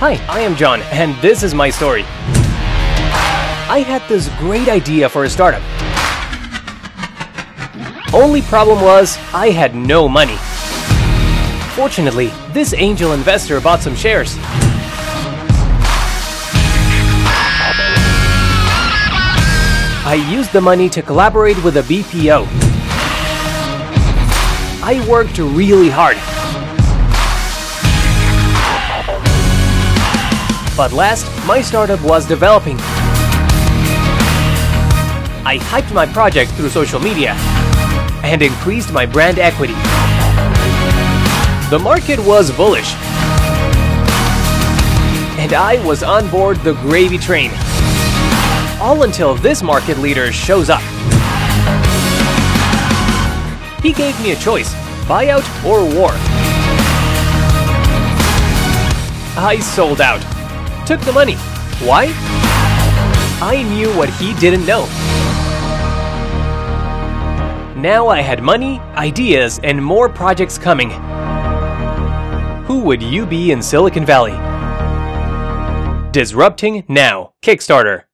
Hi, I am John, and this is my story. I had this great idea for a startup. Only problem was, I had no money. Fortunately, this angel investor bought some shares. I used the money to collaborate with a BPO. I worked really hard. But last, my startup was developing. I hyped my project through social media and increased my brand equity. The market was bullish, and I was on board the gravy train, all until this market leader shows up. He gave me a choice: buyout or war. I sold out. Took the money. Why? I knew what he didn't know. Now I had money, ideas, and more projects coming. Who would you be in Silicon Valley? Disrupting now. Kickstarter.